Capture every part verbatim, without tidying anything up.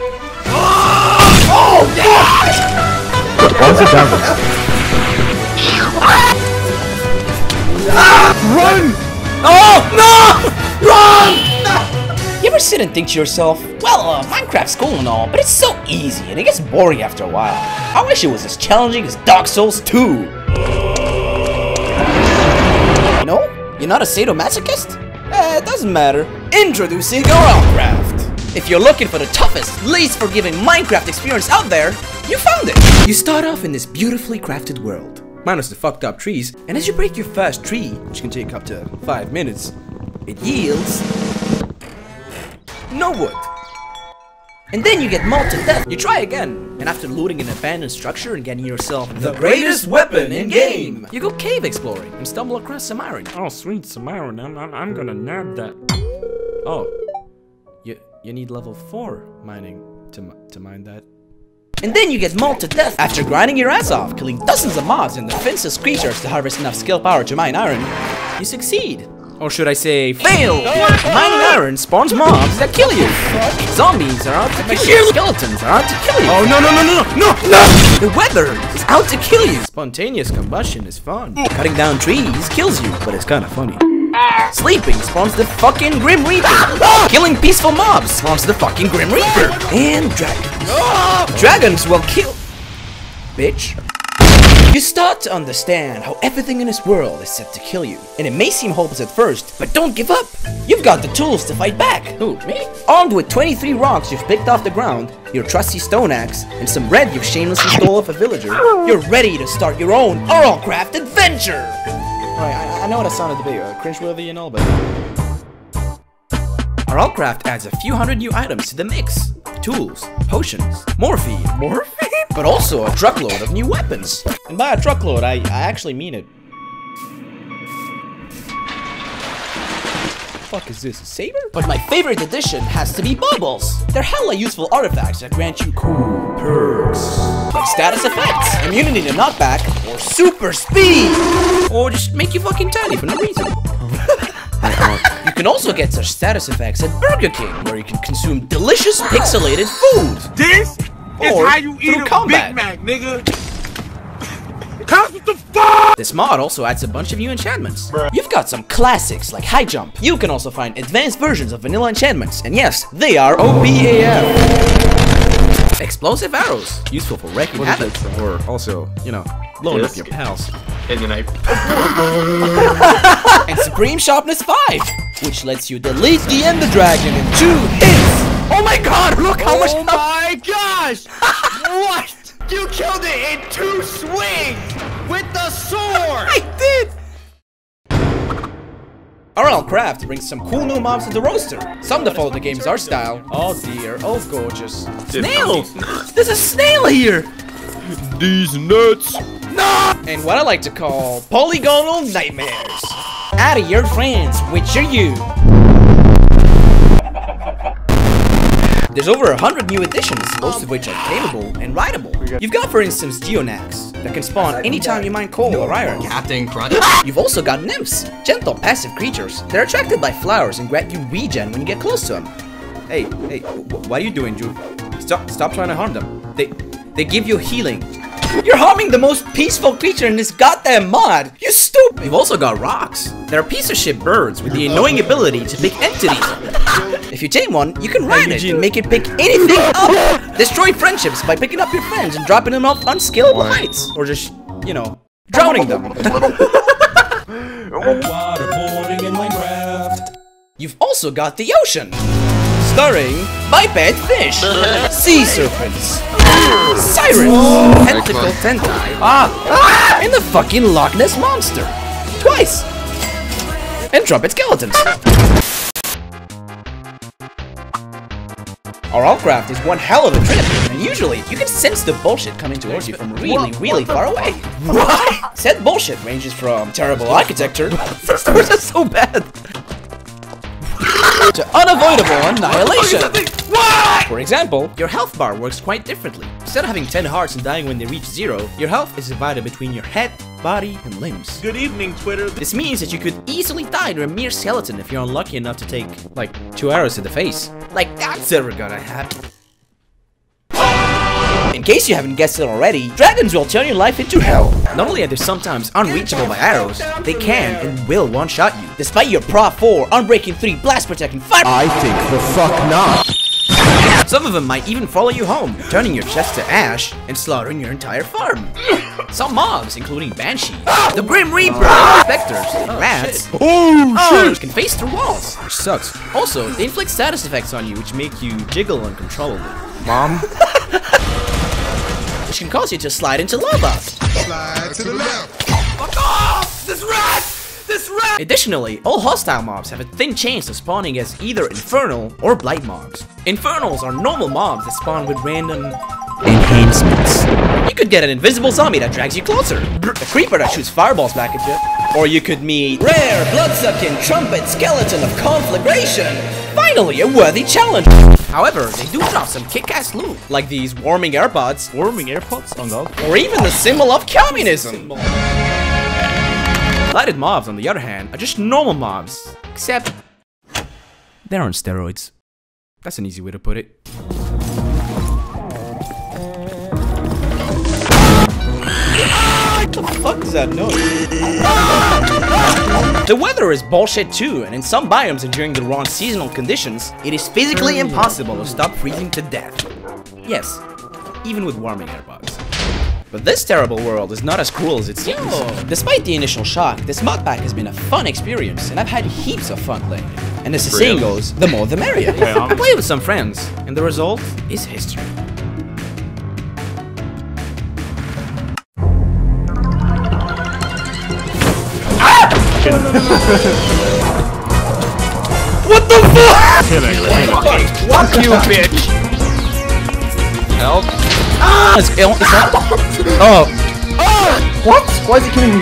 Oh, yeah! What's the damage? Run! Oh, no! Run! You ever sit and think to yourself, well, uh, Minecraft's cool and all, but it's so easy and it gets boring after a while. I wish it was as challenging as Dark Souls two. You know, you're not a sadomasochist? Eh, it doesn't matter. Introducing RLCraft. If you're looking for the toughest, least forgiving Minecraft experience out there, you found it! You start off in this beautifully crafted world, minus the fucked up trees, and as you break your first tree, which can take up to five minutes, it yields no wood. And then you get mauled to death. You try again, and after looting an abandoned structure and getting yourself the, the greatest weapon in game, you go cave exploring and stumble across Samaron. Oh sweet Samaron, I'm, I'm, I'm gonna nab that. Oh, you you need level four mining to to mine that. And then you get mauled to death after grinding your ass off, killing dozens of mobs and the fanciest creatures to harvest enough skill power to mine iron. You succeed. Or should I say, fail! Mining iron spawns mobs that kill you! Zombies are out to kill you! Skeletons are out to kill you! Oh no no no no no no! The weather is out to kill you! Spontaneous combustion is fun. Cutting down trees kills you, but it's kinda funny. Sleeping spawns the fucking Grim Reaper! Killing peaceful mobs spawns the fucking Grim Reaper! And dragons. Dragons will kill... Bitch. You start to understand how everything in this world is set to kill you. And it may seem hopeless at first, but don't give up! You've got the tools to fight back! Who, me? Armed with twenty-three rocks you've picked off the ground, your trusty stone axe, and some bread you've shamelessly stole off a villager, you're ready to start your own RLCraft adventure! Alright, I, I know that sounded a bit uh, cringeworthy and all, but... RLCraft adds a few hundred new items to the mix. Tools, potions, morphine, morphine? But also a truckload of new weapons. And by a truckload, I, I actually mean it. What the fuck is this, a saber? But my favorite addition has to be bubbles. They're hella useful artifacts that grant you cool perks, like status effects, immunity to knockback, or super speed, or just make you fucking tiny for no reason. You can also get such status effects at Burger King, where you can consume delicious pixelated food. This is how you eat a Big Mac, nigga. This mod also adds a bunch of new enchantments. You've got some classics like high jump. You can also find advanced versions of vanilla enchantments, and yes, they are O P A F. Explosive arrows, useful for wrecking habits, or also, you know, blowing up your pals. And then I. And Supreme Sharpness five, which lets you delete the Ender Dragon in two hits. Oh my God! Look how much. Oh my gosh! What? You killed it in two swings with the sword! I did! RLCraft brings some cool new mobs to the roster. Some that follow the game's art style. Oh dear, oh gorgeous. Snail! There's a snail here! These nuts! No! And what I like to call polygonal nightmares. Out of your friends, which are you? There's over a hundred new additions, most of which are claimable and rideable. You've got, for instance, Geonachs that can spawn anytime you mine coal or iron. Captain Crunch. You've also got nymphs, gentle passive creatures. They're attracted by flowers and grant you regen when you get close to them. Hey, hey, what are you doing, Jude? Stop, stop trying to harm them. They, they give you healing. You're harming the most peaceful creature in this goddamn mod! You stupid! You've also got rocks. They're piece of shit birds with the annoying ability to pick entities. If you tame one, you can ride it and make it pick anything up! Destroy friendships by picking up your friends and dropping them off unskillable heights. Or just, you know, drowning them. Waterboarding in Minecraft. You've also got the ocean. Starring biped fish, sea serpents, sirens, tentacle tentai, ah, and the fucking Loch Ness Monster, twice, and trumpet skeletons. RLCraft is one hell of a trip, and usually you can sense the bullshit coming towards you from really, really far away. What? Said bullshit ranges from terrible architecture, which is so bad, to unavoidable annihilation! What? For example, your health bar works quite differently. Instead of having ten hearts and dying when they reach zero, your health is divided between your head, body, and limbs. Good evening, Twitter! This means that you could easily die to a mere skeleton if you're unlucky enough to take, like, two arrows to the face. Like, that's ever gonna happen. In case you haven't guessed it already, dragons will turn your life into hell. Not only are they sometimes unreachable by arrows, they can and will one-shot you. Despite your Pro four, Unbreaking three, Blast Protect, and Fire- I think the fuck not! Some of them might even follow you home, turning your chest to ash and slaughtering your entire farm. Some mobs, including Banshee, the Grim Reaper, uh, Spectres, oh, rats, shit. Oh, oh, shit. Can phase through walls, which sucks. Also, they inflict status effects on you which make you jiggle uncontrollably. Mom? Which can cause you to slide into lava. Slide to the left. Fuck off! This rat! This rat! Additionally, all hostile mobs have a thin chance of spawning as either Infernal or Blight mobs. Infernals are normal mobs that spawn with random enhancements. You could get an invisible zombie that drags you closer, Br a creeper that shoots fireballs back at you, or you could meet rare bloodsucking trumpet skeleton of conflagration. Finally, a worthy challenge. However, they do drop some kick-ass loot, like these warming AirPods, warming AirPods, oh no, or even the symbol of communism. Blighted mobs, on the other hand, are just normal mobs, except they're on steroids. That's an easy way to put it. What the fuck is that noise? The weather is bullshit too, and in some biomes and during the wrong seasonal conditions, it is physically impossible to stop freezing to death. Yes, even with warming airbox. But this terrible world is not as cruel as it seems. Yo. Despite the initial shock, this mod pack has been a fun experience, and I've had heaps of fun playing it. And as the saying goes, the more the merrier. I played with some friends, and the result is history. What the fuck? Killing. Fuck you, bitch. Help. Ah! It's, it's not, oh. Oh! What? Why is he killing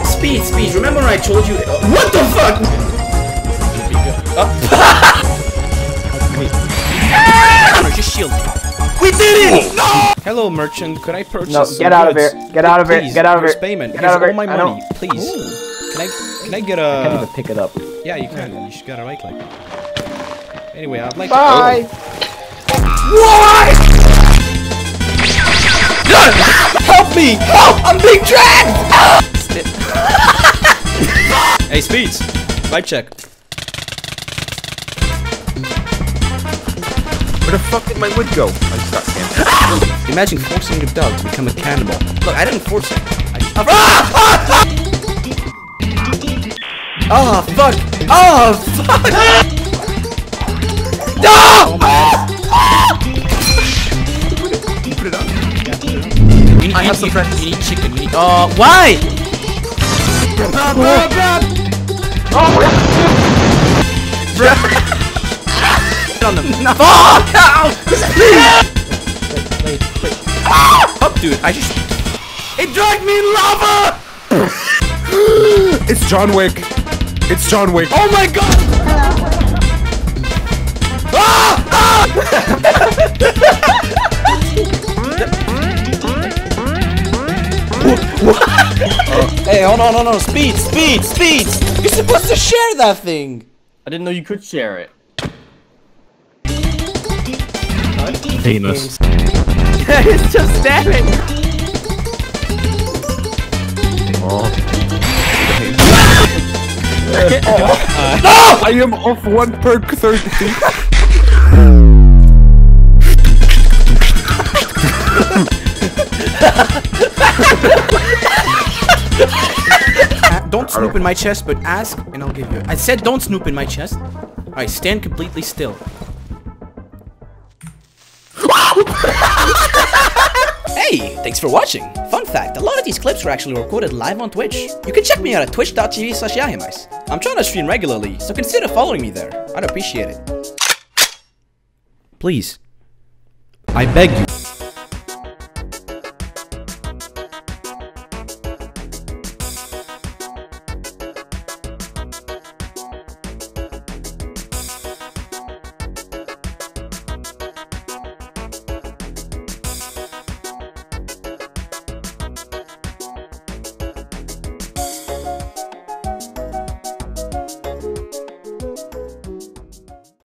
me? Speed, speed. Remember I told you? Uh, what the fuck? Oh. Just shield. We did it! No! Hello, merchant. Could I purchase? No, get some out goods? of here! Get out of here! Get out of here! Payment. Get out of here! All my money, please. Ooh. Can I? Can I get a? I can't even pick it up. Yeah, you can. You just gotta right click. Anyway, I'd like. Bye. To... Oh. What? Help me! Help! I'm being dragged! Hey, Speeds. Vibe check. Where the fuck did my wood go? I'm stuck, man. Imagine forcing your dog to become a cannibal. Look, I didn't force it. I just... Oh, fuck! Oh, fuck! No! Oh, I have some friends. We need chicken. We need... Uh, why? Oh, on them. No. Oh, no. Wait, wait, wait. Ah! Up, dude. I just. It dragged me in lava! It's John Wick. It's John Wick. Oh my god! Ah! Ah! Hey, hold on, hold on. Speed, speed, speed! You're supposed to share that thing! I didn't know you could share it. Penis. It's just stabbing. Oh. uh, no! I am off one perk thirty. uh, don't snoop in my chest, but ask and I'll give you. I said don't snoop in my chest. Alright, stand completely still. Hey, thanks for watching. Fun fact, a lot of these clips were actually recorded live on Twitch. You can check me out at twitch dot t v slash yahimice. I'm trying to stream regularly, so consider following me there. I'd appreciate it. Please. I beg you.